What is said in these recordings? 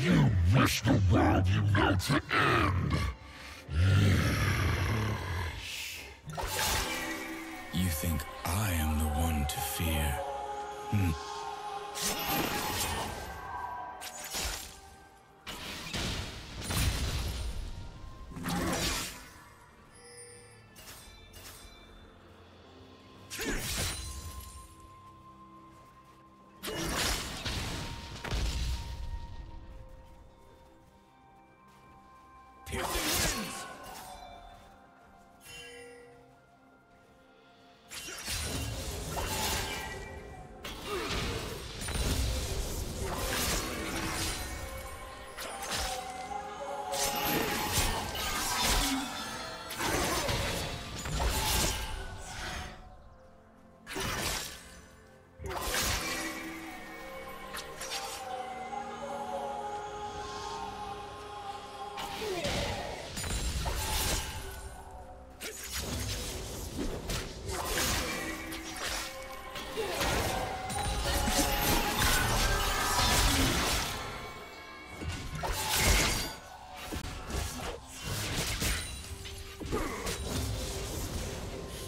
You wish the world you know to end. You think I am the one to fear?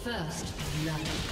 First love.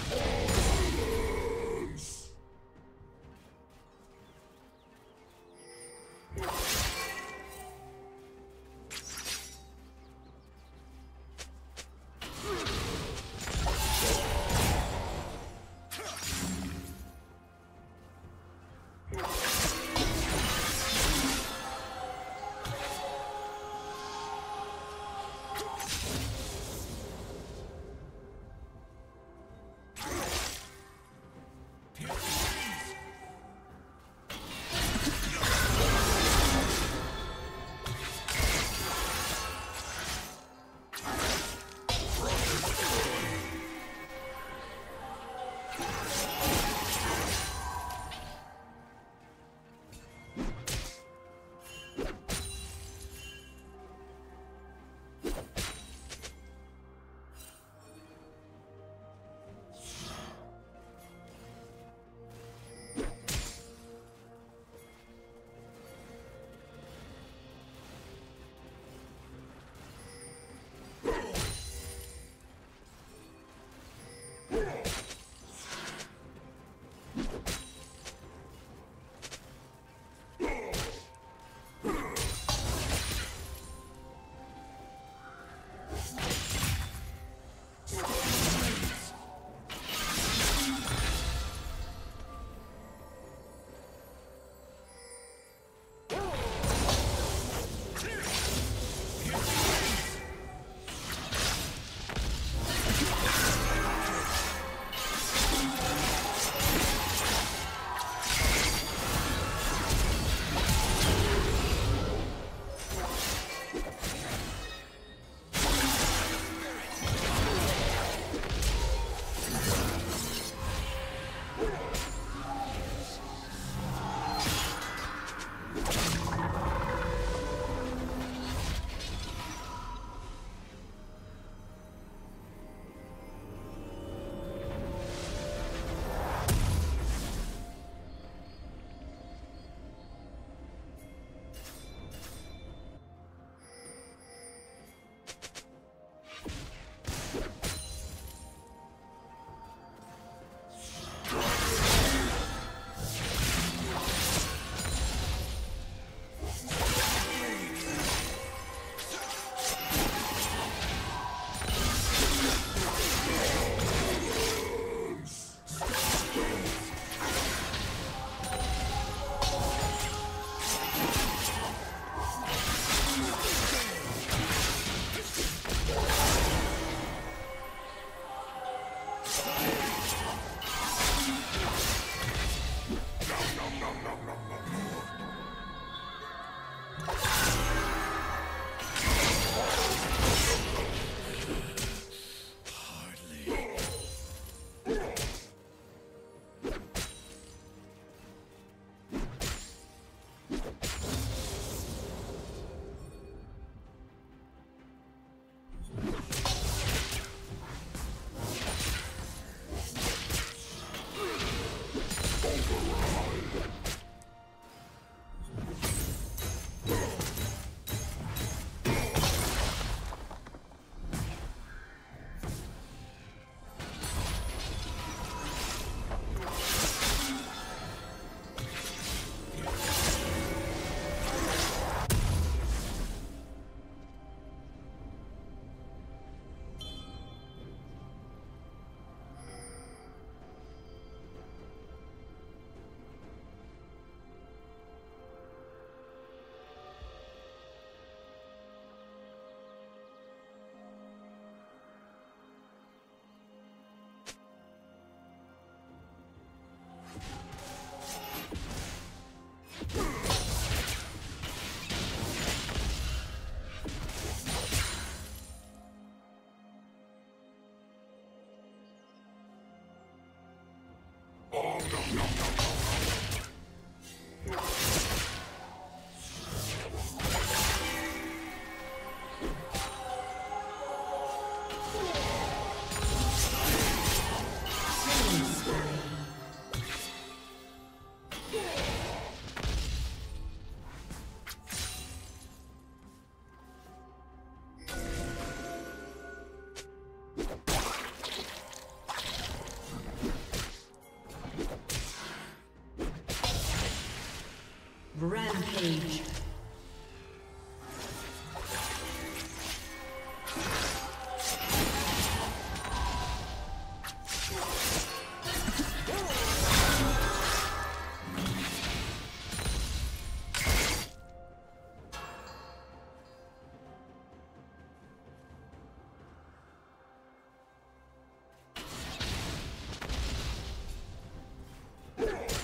Rampage.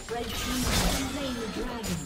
Red team has slain the dragon.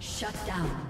Shut down.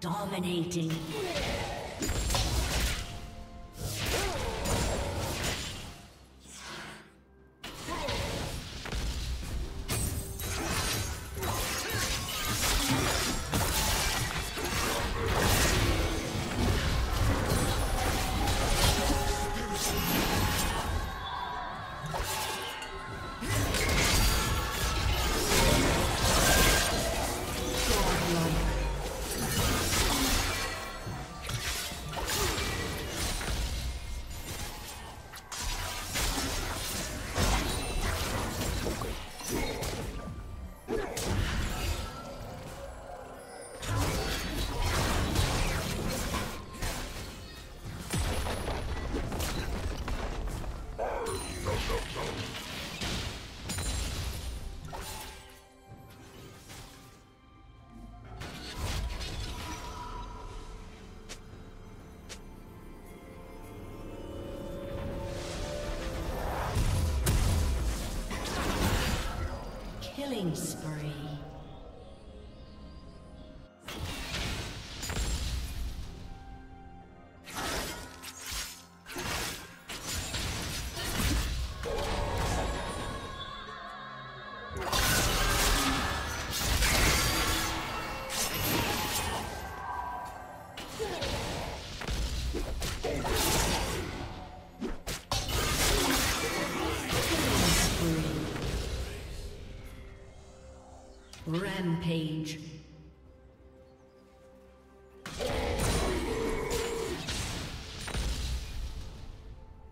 Dominating. Killing spree. Rampage.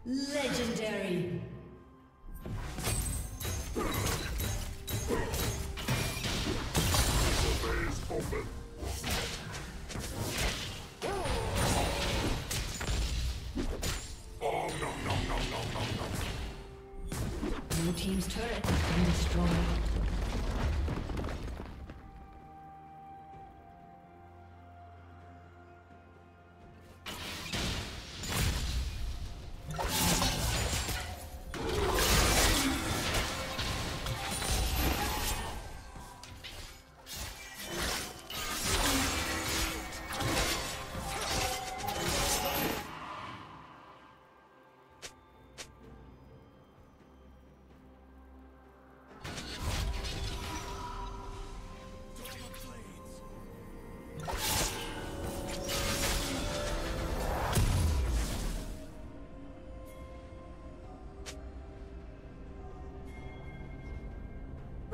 Legendary. Blue team's turret has been destroyed.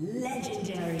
Legendary.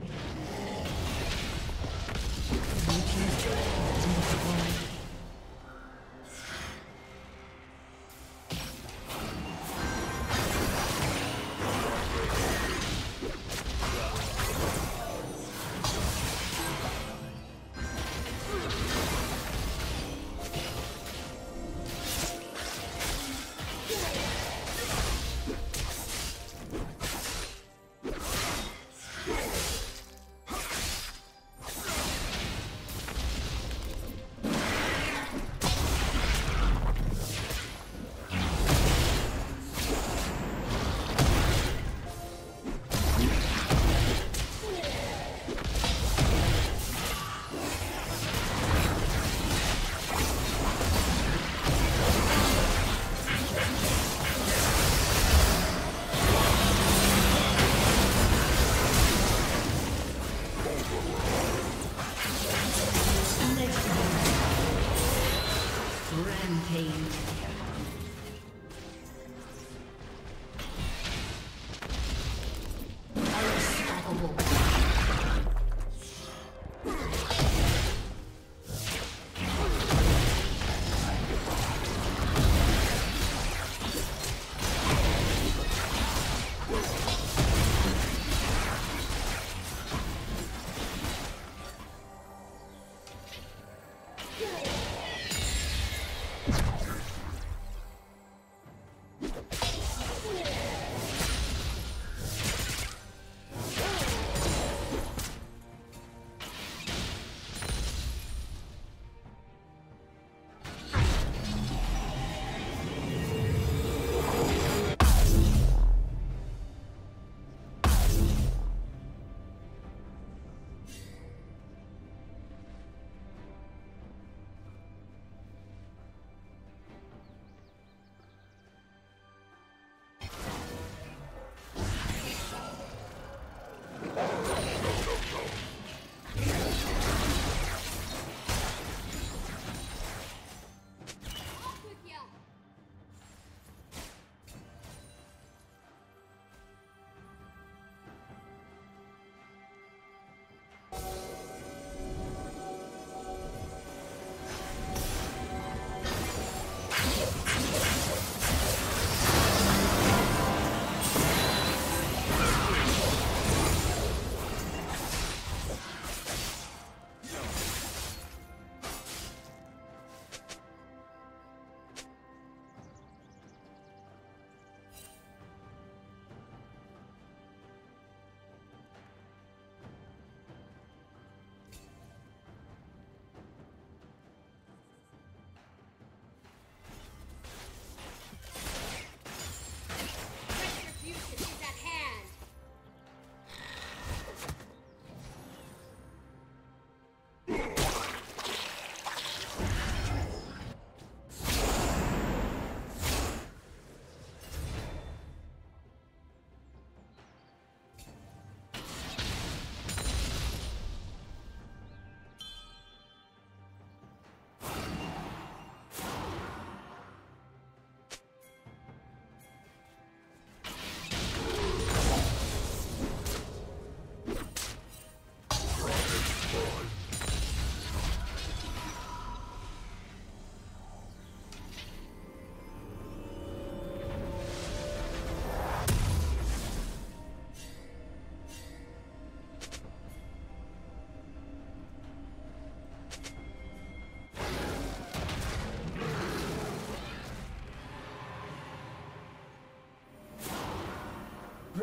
Blue team's turret has been destroyed.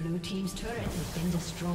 Blue Team's turret has been destroyed.